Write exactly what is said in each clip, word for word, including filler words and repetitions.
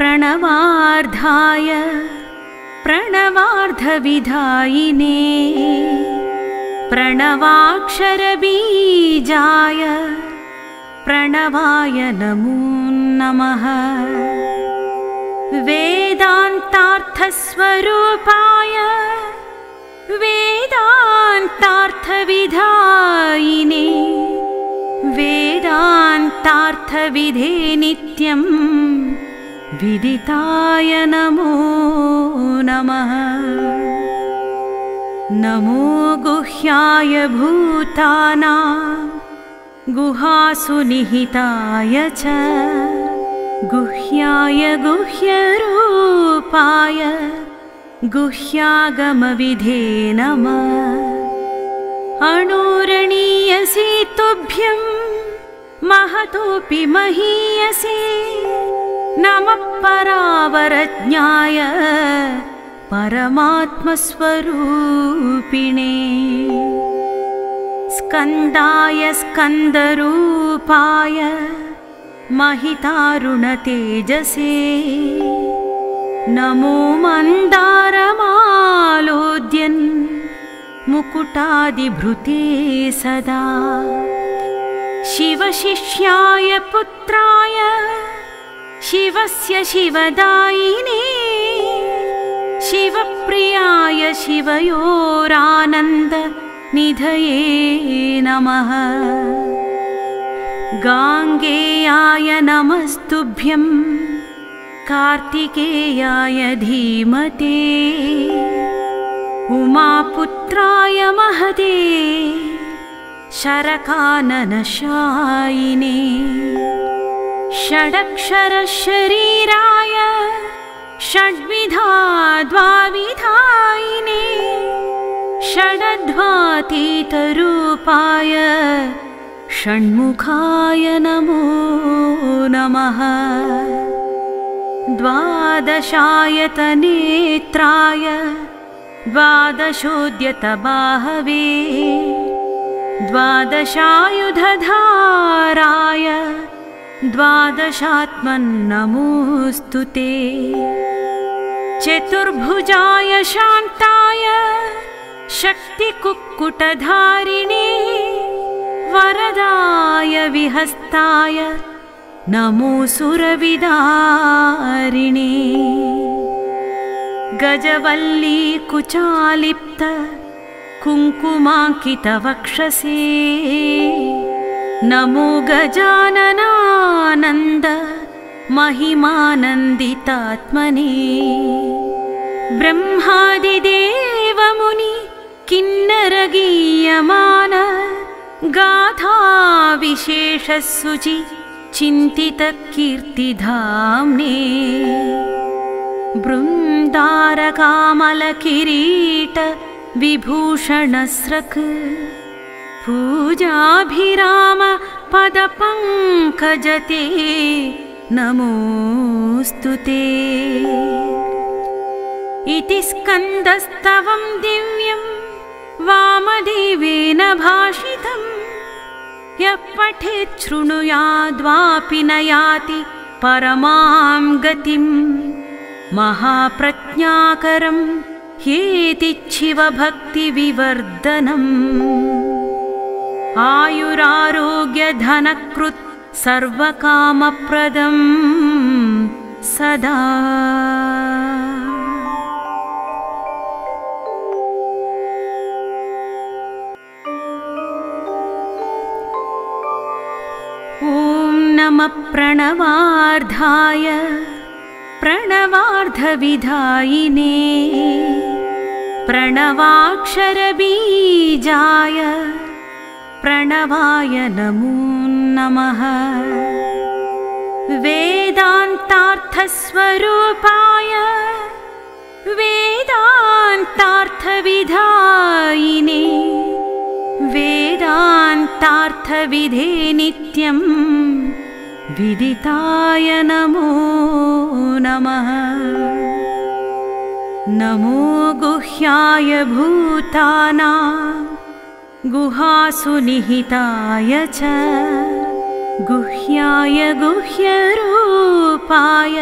प्रणवार्धाय प्रणवार्धविधायिने प्रणवाक्षरबीजाय प्रणवाय नमो नमः। वेदान्तार्थस्वरूपाय वेदान्तार्थविधायिने वेदान्तार्थविधे नित्यं विदिताय नमो नमः। नमो गुह्याय भूतानां गुहासु निहिताय च गुह्याय गुह्यरूपाय गुह्यागमविधे नमः। अणुरणीयसि तुभ्यं महतोऽपि महीयसे नमः परावरज्ञाय परमात्मस्वरूपिणे। स्कन्दाय स्कन्दरूपाय महितारुणतेजसे नमो मन्दारमालोद्यन् मुकुटादिभृते सदा शिवशिष्याय पुत्राय शिवस्य शिवदायिने शिवप्रियाय शिवयोरानन्द निधये नमः। गाङ्गेयाय नमस्तुभ्यं कार्तिकेयाय धीमते उमापुत्राय महते शरकाननशायिने षडक्षरशरीराय षड्विधा द्वाविधायिने षडध्वातीतरूपाय षण्मुखाय नमो नमः। द्वादशायतनेत्राय द्वादशोद्यतबाहवे द्वादशायुधधाराय द्वादशात्मन्नमोऽस्तु ते। चतुर्भुजाय शान्ताय शक्तिकुक्कुटधारिणे वरदाय विहस्ताय नमो सुरविदारिणे। गजवल्ली कुचालिप्त कुङ्कुमाङ्कितवक्षसे नमो गजाननानन्द महिमानन्दितात्मने। ब्रह्मादिदेवमुनि किन्नरगीयमान गाथा विशेषसुचि चिन्तितकीर्तिधाम्ने। बृन्दारकामलकिरीट विभूषणस्रक् पूजाभिराम पदपङ्कजते नमोऽस्तु ते। इति स्कन्दस्तवं दिव्यं वामदेवेन भाषितं यः पठेत् शृणुयाद्वापि न याति परमां गतिं महाप्रज्ञाकरं ह्येति शिवभक्तिविवर्धनम्। आयुरारोग्यधनकृत् सर्वकामप्रदं सदा। ॐ नमः प्रणवार्धाय प्रणवार्धविधायिने प्रणवाक्षरबीजाय प्रणवाय नमो नमः। वेदान्तार्थस्वरूपाय वेदान्तार्थविधायिने वेदान्तार्थविधे नित्यं विदिताय नमो नमः। नमो गुह्याय भूतानां गुहासु निहिताय च गुह्याय गुह्यरूपाय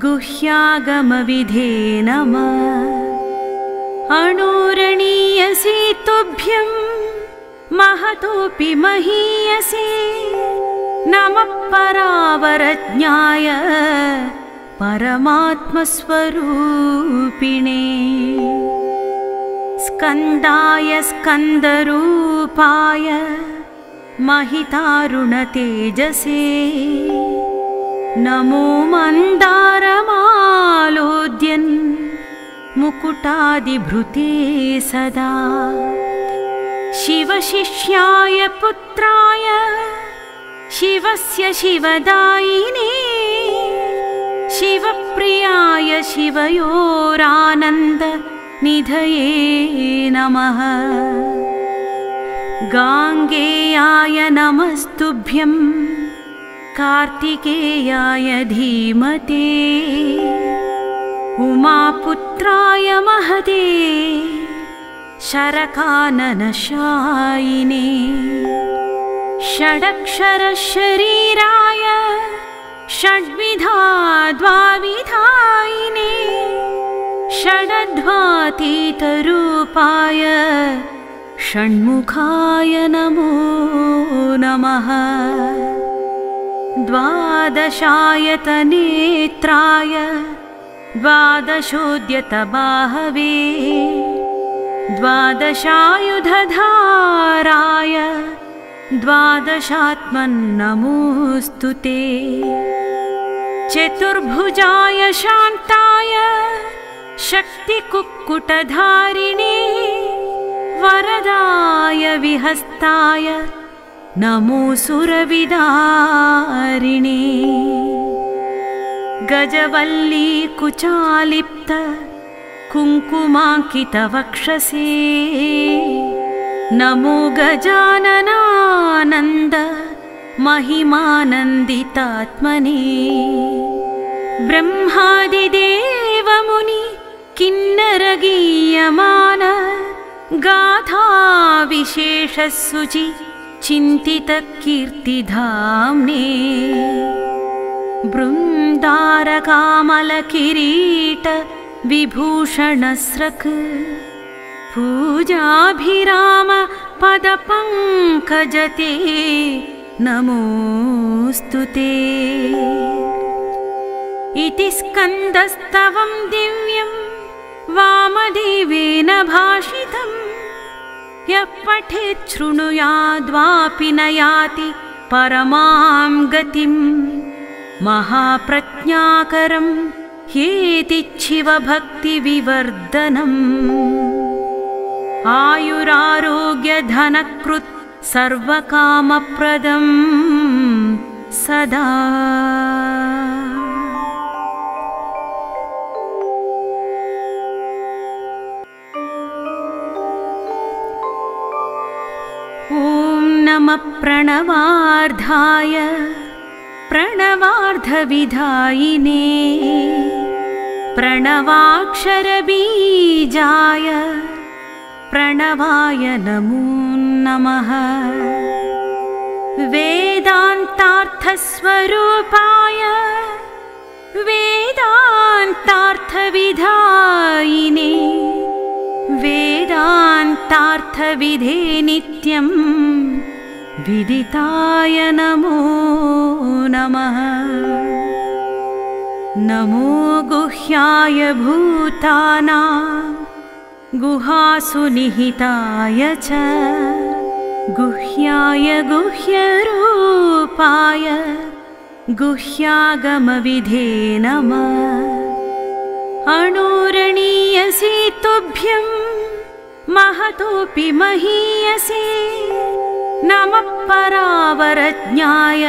गुह्यागमविधे नमः। अणोरणीयसे तुभ्यं महतोऽपि महीयसे। नमः परावरज्ञाय परमात्मस्वरूपिणे। स्कन्दाय स्कन्दरूपाय महितारुणतेजसे। नमो मन्दारमालोद्यन् मुकुटादिभृते सदा। शिवशिष्याय पुत्राय शिवस्य शिवदायिने। शिवप्रियाय शिवयोरानन्द निधये नमः। गांगेयाय नमस्तुभ्यं कार्तिकेयाय धीमते। उमापुत्राय महते शरकाननशायिने। षडक्षरशरीराय षड्विधा द्वाविधायिने। षडध्वातीतरूपाय षण्मुखाय नमो नमः। द्वादशायतनेत्राय द्वादशोद्यतबाहवे। द्वादशायुधधाराय द्वादशात्मन्नमोऽस्तु ते। चतुर्भुजाय शान्ताय शक्तिकुक्कुटधारिणे। वरदाय विहस्ताय नमो सुरविदारिणे। गजवल्ली कुचालिप्त कुङ्कुमाङ्कितवक्षसे। नमो गजाननानन्द महिमानन्दितात्मने। ब्रह्मादिदेवमुनि किन्नरगीयमान। गाथा विशेषसुचि चिन्तितकीर्तिधाम्ने। बृन्दारकामलकिरीट विभूषणस्रक्। पूजाभिराम पदपङ्कजते नमोऽस्तु ते। इति स्कन्दस्तवं दिव्यं वामदेवेन भाषितम्। यः पठेत् शृणुयाद्वापि न याति परमां गतिं। महाप्रज्ञाकरं ह्येति शिवभक्तिविवर्धनम्। आयुरारोग्यधनकृत् सर्वकामप्रदं सदा। ॐ नमः प्रणवार्धाय प्रणवार्धविधायिने। प्रणवाक्षरबीजाय प्रणवाय नमो नमः। वेदान्तार्थस्वरूपाय वेदान्तार्थविधायिने। वेदान्तार्थविधे नित्यं विदिताय नमो नमः। नमो गुह्याय भूतानां गुहासु निहिताय च। गुह्याय गुह्यरूपाय गुह्यागमविधे नमः। अणोरणीयसे तुभ्यं महतोऽपि महीयसे। नमः परावरज्ञाय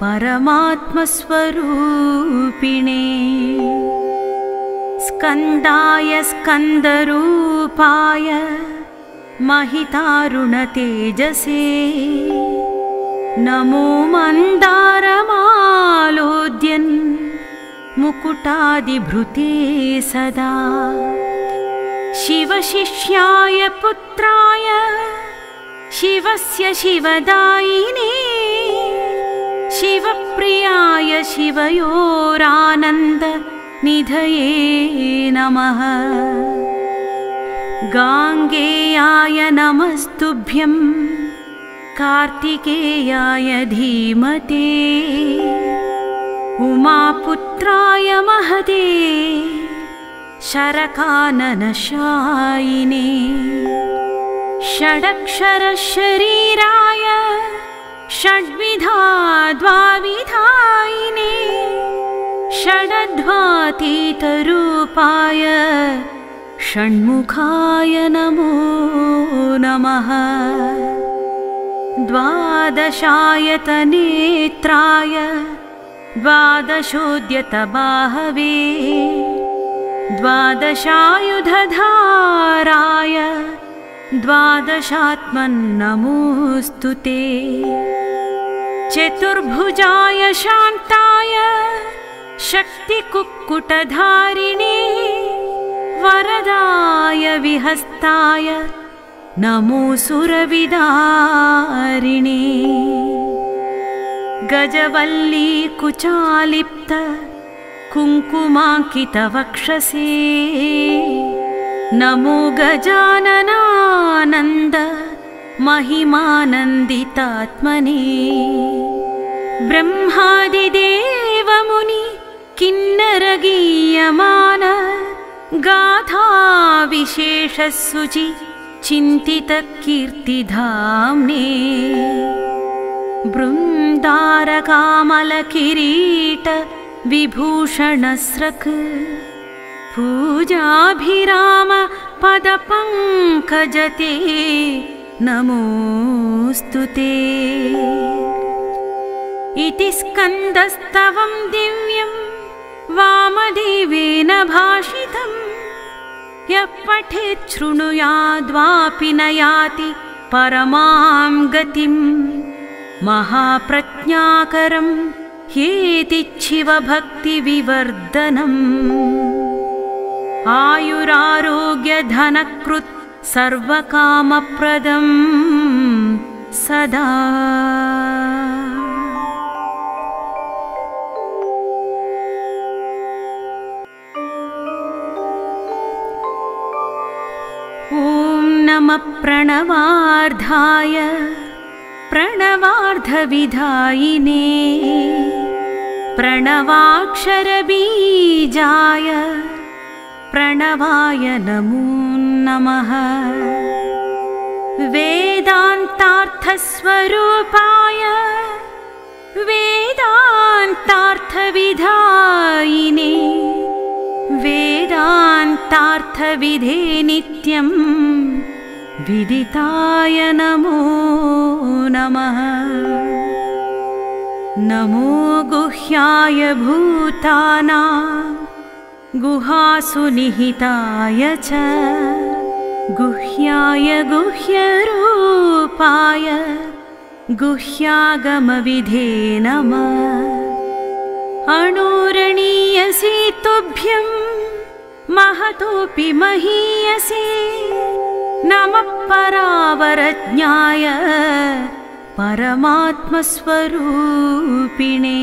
परमात्मस्वरूपिणे। स्कन्दाय स्कन्दरूपाय महितारुणतेजसे। नमो मन्दारमालोद्यन् मुकुटादिभृते सदा। शिवशिष्याय पुत्राय शिवस्य शिवदायिने। शिवप्रियाय शिवयोरानन्द निधये नमः। गांगेयाय नमस्तुभ्यं कार्तिकेयाय धीमते उमापुत्राय महते शरकाननशायिने षडक्षरशरीराय षड्विधा द्वाविधायिने षडध्वातीतरूपाय षण्मुखाय नमो नमः। द्वादशायतनेत्राय द्वादशोद्यतबाहवे द्वादशायुधधाराय द्वादशात्मन्नमोऽस्तु ते। चतुर्भुजाय शान्ताय शक्तिकुक्कुटधारिणे वरदाय विहस्ताय नमो सुरविदारिणे। गजवल्ली कुचालिप्त कुङ्कुमाङ्कितवक्षसे नमो गजाननानन्द महिमानन्दितात्मने। ब्रह्मादिदेवमुनि किन्नरगीयमान गाथा विशेषसुचि चिन्तितकीर्तिधाम्ने। बृन्दारकामलकिरीट विभूषणस्रक् पूजाभिराम पदपङ्कजते नमोऽस्तु ते। इति स्कन्दस्तवं दिव्यं वामदेवेन भाषितं यः पठेत् शृणुयाद्वापि न याति परमां गतिं। महाप्रज्ञाकरं ह्येति शिवभक्तिविवर्धनम्। आयुरारोग्यधनकृत् सर्वकामप्रदं सदा। ॐ नमः प्रणवार्धाय प्रणवार्धविधायिने प्रणवाक्षरबीजाय प्रणवाय नमो नमः। वेदान्तार्थस्वरूपाय वेदान्तार्थविधायिने वेदान्तार्थविधे नित्यं विदिताय नमो नमः। नमो गुह्याय भूतानां गुहासु निहिताय च गुह्याय गुह्यरूपाय गुह्यागमविधे नमः। अणोरणीयसे तुभ्यं महतोऽपि महीयसे नमः परावरज्ञाय परमात्मस्वरूपिणे।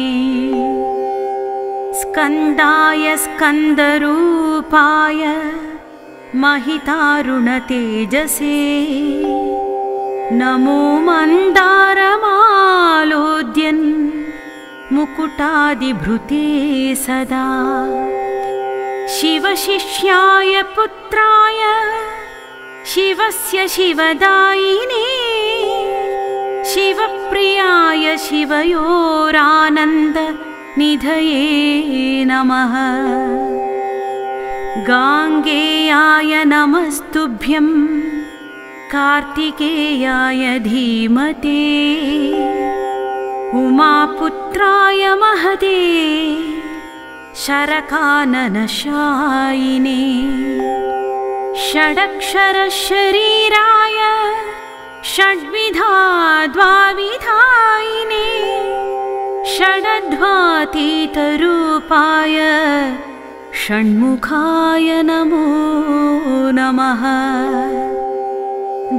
स्कन्दाय स्कन्दरूपाय महितारुणतेजसे नमो मन्दारमालोद्यन् मुकुटादिभृते सदा। शिवशिष्याय पुत्राय शिवस्य शिवदायिने शिवप्रियाय शिवयोरानन्द निधये नमः। गांगेयाय नमस्तुभ्यं कार्तिकेयाय धीमते उमापुत्राय महते शरकाननशायिने षडक्षरशरीराय षड्विधा द्वाविधायिने षडध्वातीतरूपाय षण्मुखाय नमो नमः।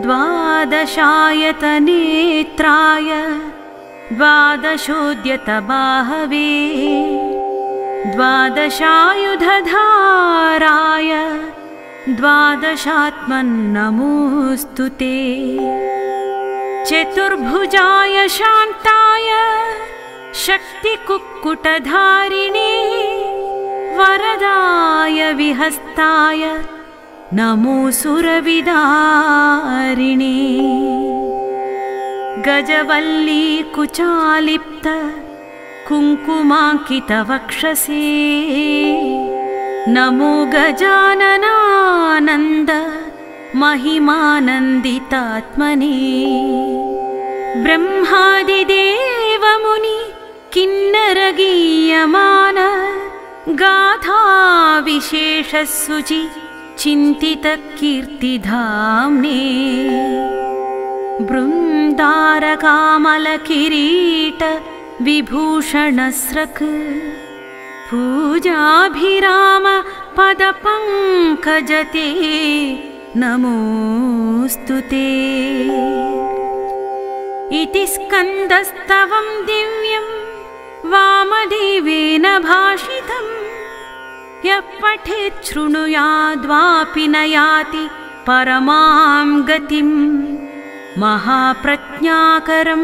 द्वादशायतनेत्राय द्वादशोद्यतबाहवे द्वादशायुधधाराय द्वादशात्मन्नमोऽस्तु ते चतुर्भुजाय शान्ताय शक्तिकुक्कुटधारिणे वरदाय विहस्ताय नमो सुरविदारिणे गजवल्ली कुचालिप्त कुङ्कुमाङ्कितवक्षसे नमो गजाननानन्द महिमानन्दितात्मने ब्रह्मादिदेवमुनि किन्नरगीयमान गाथाविशेषसुचि चिन्तितकीर्तिधाम्ने बृन्दारकामलकिरीट विभूषणस्रक् पूजाभिराम पदपङ्कजते नमोऽस्तु ते इति स्कन्दस्तवं दिव्यं वामदेवेन भाषितं यः पठेत् शृणुयाद्वापि न याति परमां गतिं महाप्रज्ञाकरं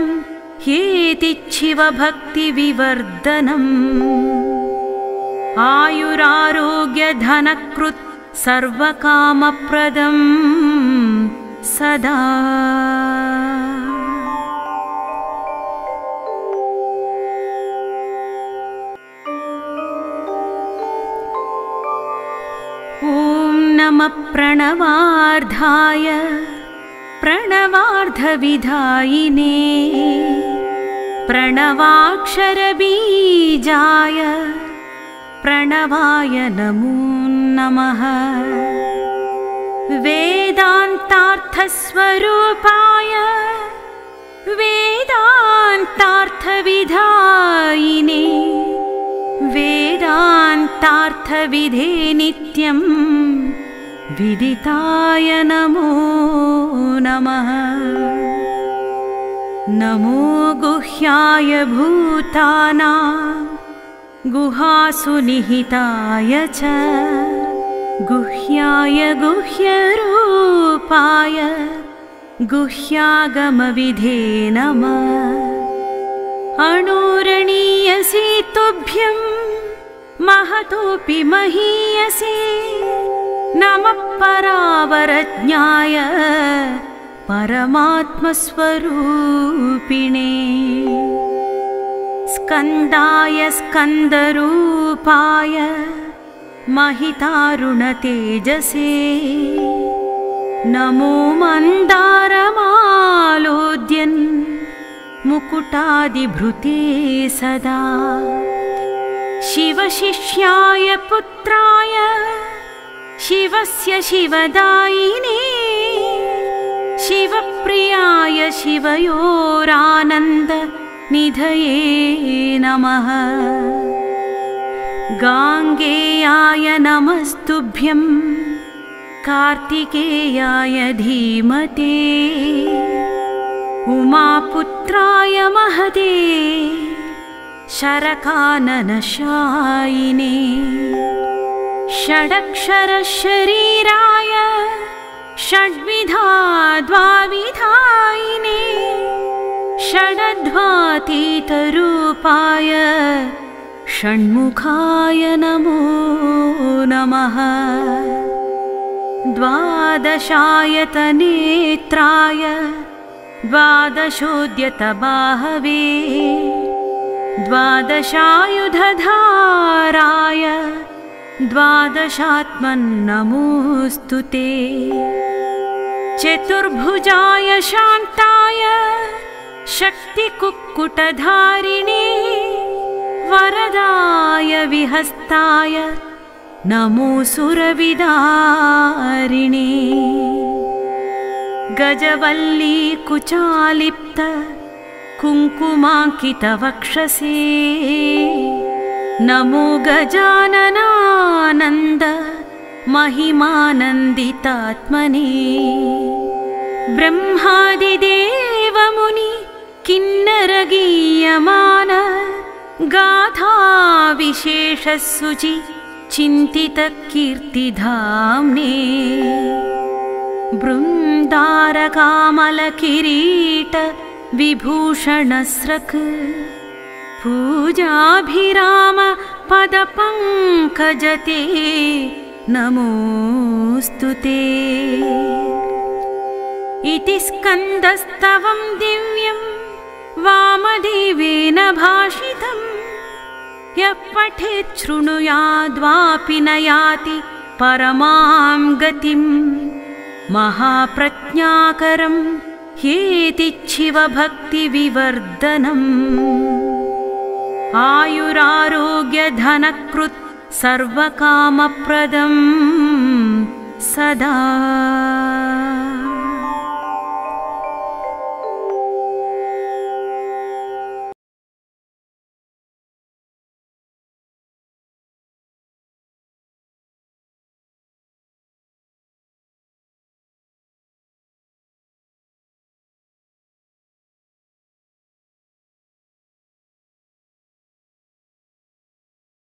ह्येति शिवभक्तिविवर्धनम् आयुरारोग्यधनकृत् सर्वकामप्रदं सदा। ॐ नमः प्रणवार्धाय प्रणवार्धविधायिने प्रणवाक्षरबीजाय प्रणवाय नमो नमः वेदान्तार्थस्वरूपाय वेदान्तार्थविधायिने वेदान्तार्थविधे नित्यं विदिताय नमो नमः नमो गुह्याय भूतानां गुहासु निहिताय च गुह्याय गुह्यरूपाय गुह्यागमविधे नमः अणोरणीयसे तुभ्यं महतोऽपि महीयसे नमः परावरज्ञाय परमात्मस्वरूपिणे स्कन्दाय स्कन्दरूपाय महितारुणतेजसे नमो मन्दारमालोद्यन् मुकुटादिभृते सदा शिवशिष्याय पुत्राय शिवस्य शिवदायिने शिवप्रियाय शिवयोरानन्द निधये नमः गाङ्गेयाय नमस्तुभ्यं कार्तिकेयाय धीमते उमापुत्राय महते शरकाननशायिने षडक्षरशरीराय षड्विधा द्वाविधायिने षडध्वातीतरूपाय षण्मुखाय नमो नमः द्वादशायतनेत्राय द्वादशोद्यतबाहवे द्वादशायुधधाराय द्वादशात्मन्नमोऽस्तु ते चतुर्भुजाय शान्ताय शक्तिकुक्कुटधारिणे वरदाय विहस्ताय नमो सुरविदारिणे गजवल्ली कुचालिप्त कुङ्कुमाङ्कितवक्षसे नमो गजाननानन्द महिमानन्दितात्मने ब्रह्मादिदेवमुनि किन्नरगीयमान गाथा विशेषसुचि चिन्तितकीर्तिधाम्ने बृन्दारकामलकिरीट विभूषणस्रक् पूजाभिराम पदपङ्कजते नमोऽस्तु ते। इति स्कन्दस्तवं दिव्यं वामदेवेन भाषितं यः पठेत् शृणुयाद्वापि न याति परमां गतिं। महाप्रज्ञाकरं ह्येति शिवभक्तिविवर्धनम्। आयुरारोग्यधनकृत् सर्वकामप्रदं सदा।